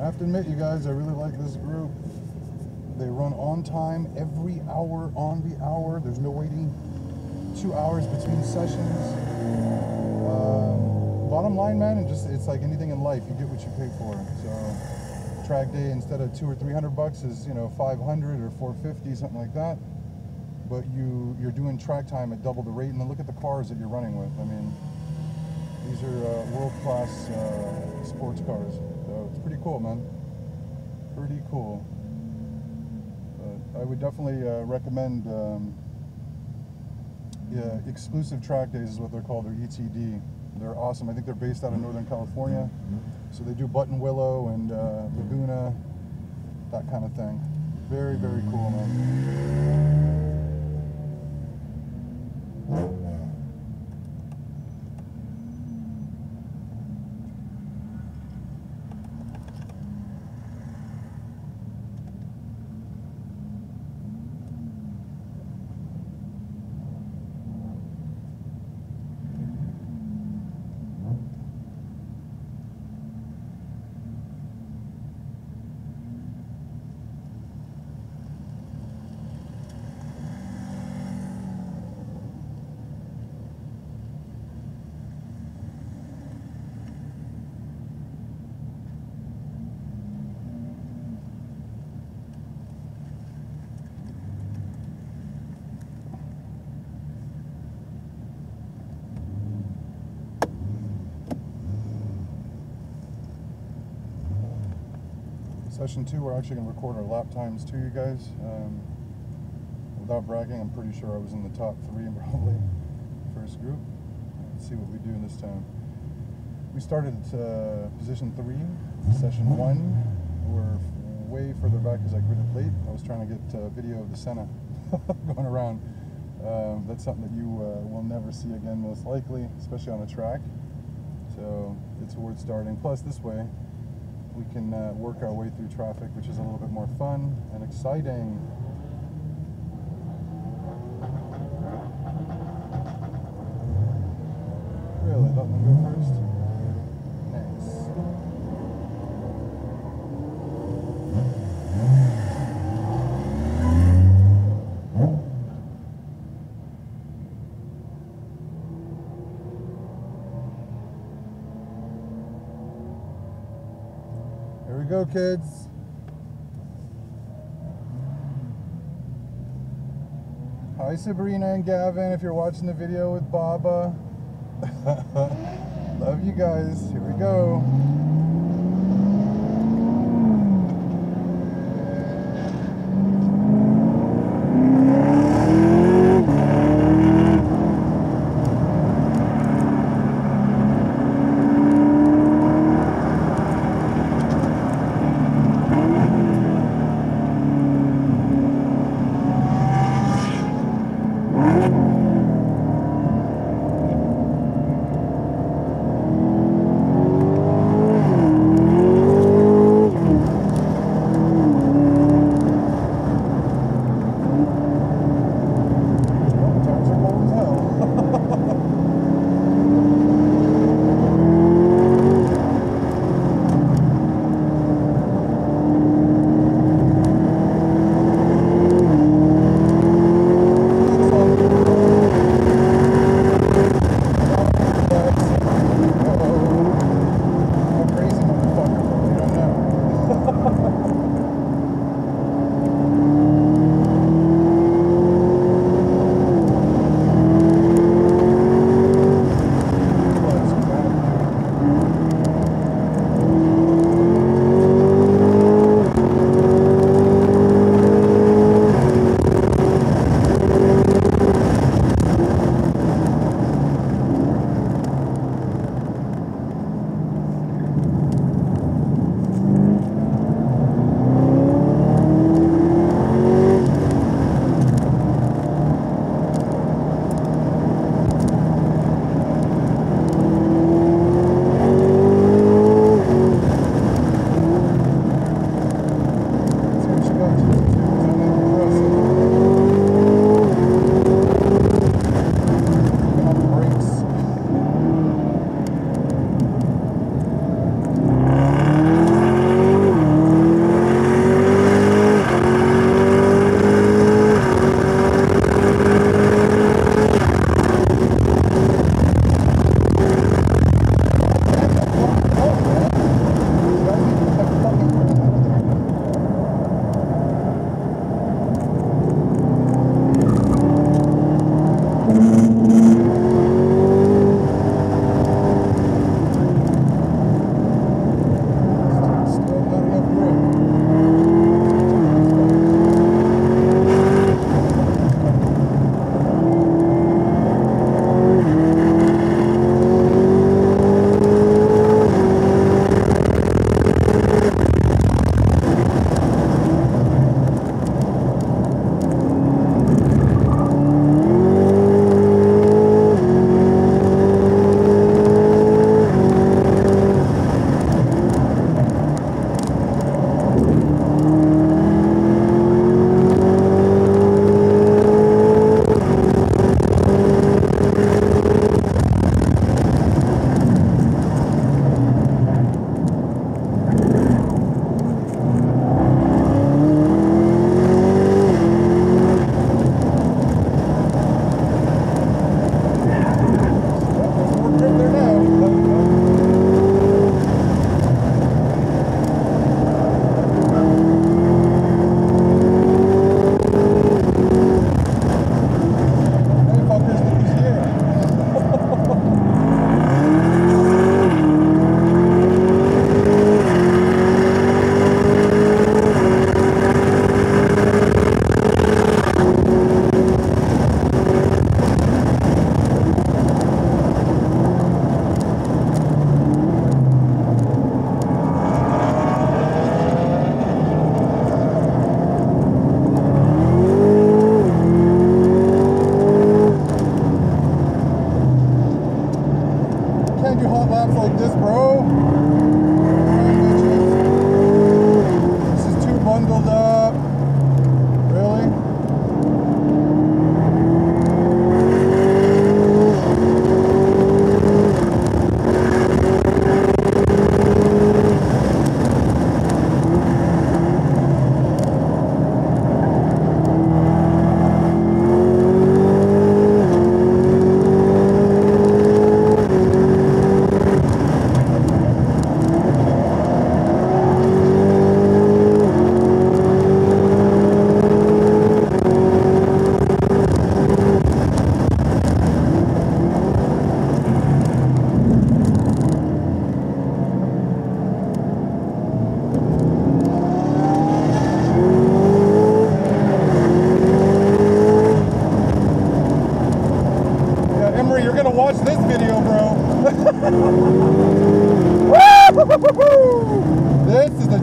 I have to admit, you guys, I really like this group. They run on time, every hour on the hour. There's no waiting 2 hours between sessions. Bottom line, man, and just, it's like anything in life, you get what you pay for. So track day, instead of $200 or $300 is, you know, 500 or 450, something like that. But you're doing track time at double the rate, and then look at the cars that you're running with. I mean, these are world-class sports cars. So it's pretty cool, man. Pretty cool. But I would definitely recommend yeah, Exclusive Track Days is what they're called. They're ETD. They're awesome. I think they're based out of Northern California. So they do Button Willow and Laguna, that kind of thing. Very, very cool, man. Session 2, we're actually going to record our lap times too, you guys. Without bragging, I'm pretty sure I was in the top 3 and probably first group. Let's see what we do this time. We started at position 3, session 1. We're way further back because I gridded late. I was trying to get video of the Senna going around. That's something that you will never see again, most likely, especially on a track. So it's worth starting. Plus, this way, we can work our way through traffic, which is a little bit more fun and exciting. Really, let them go first. Nice. Go, kids. Hi, Sabrina and Gavin, if you're watching the video with Baba. Love you guys. Here we go.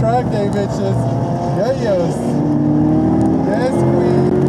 Track Day, bitches. Yayos. Yes, queen.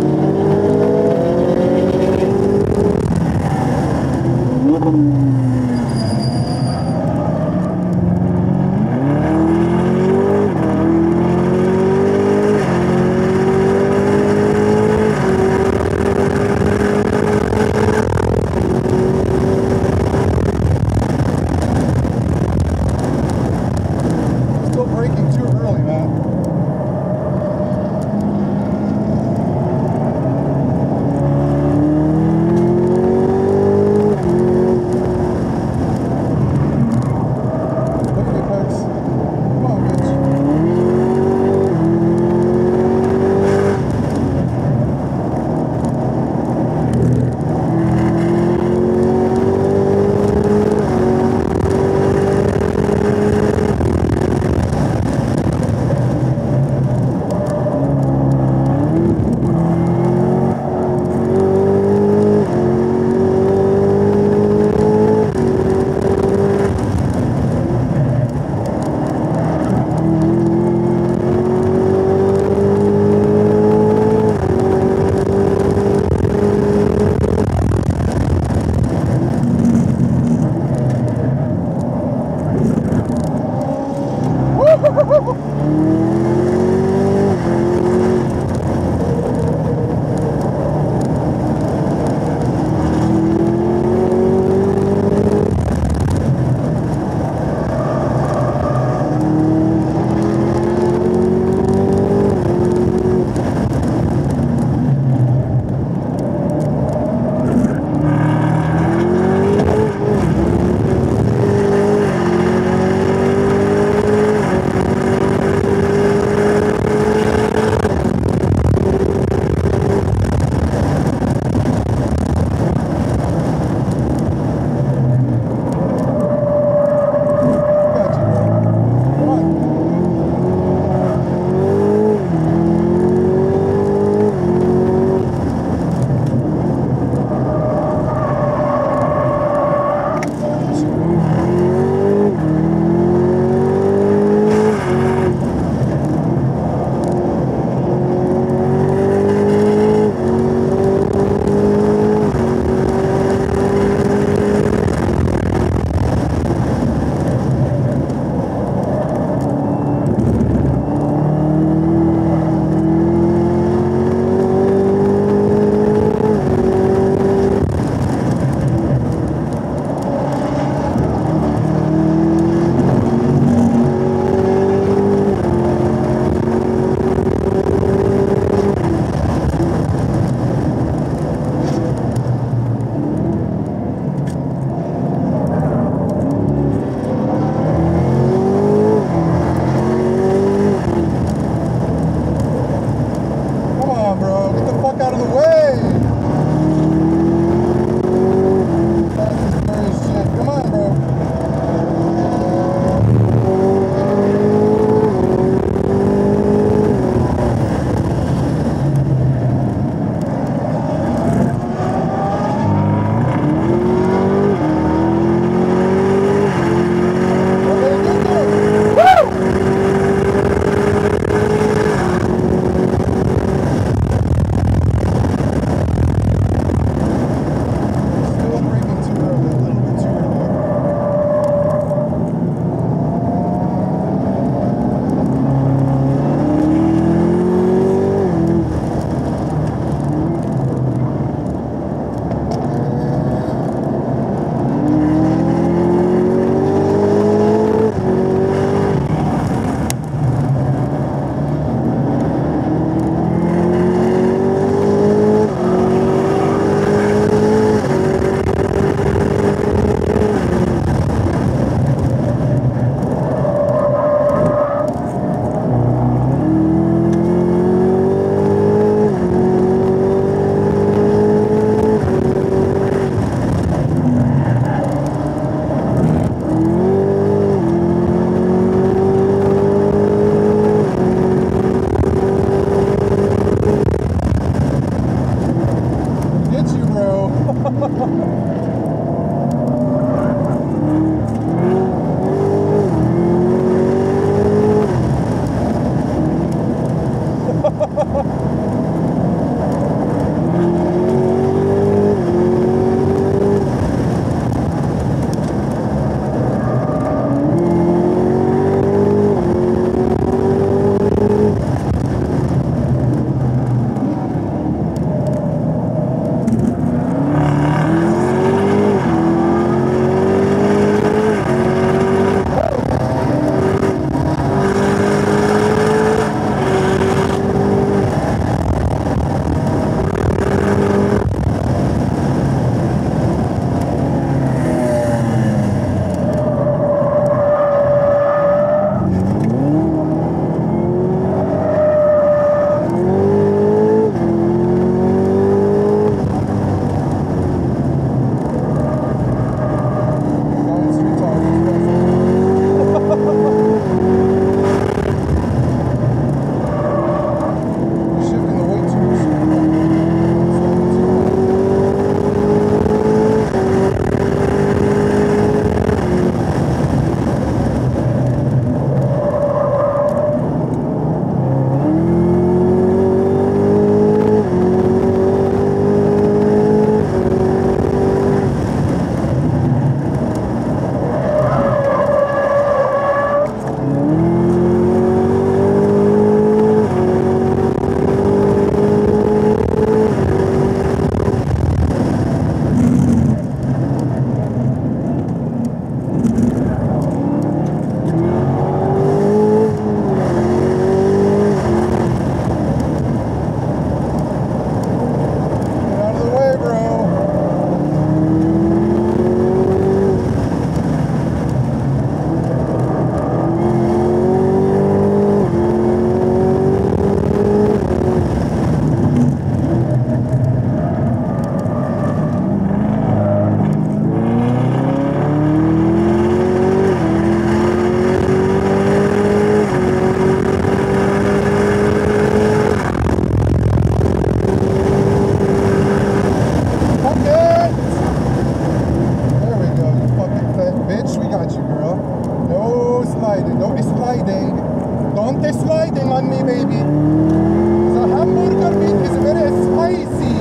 and they're sliding on me, baby. The hamburger meat is very spicy.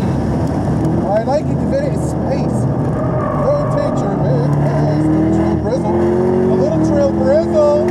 I like it very spicy. Rotator meat has trail drizzle. A little trail drizzle.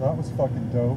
That was fucking dope.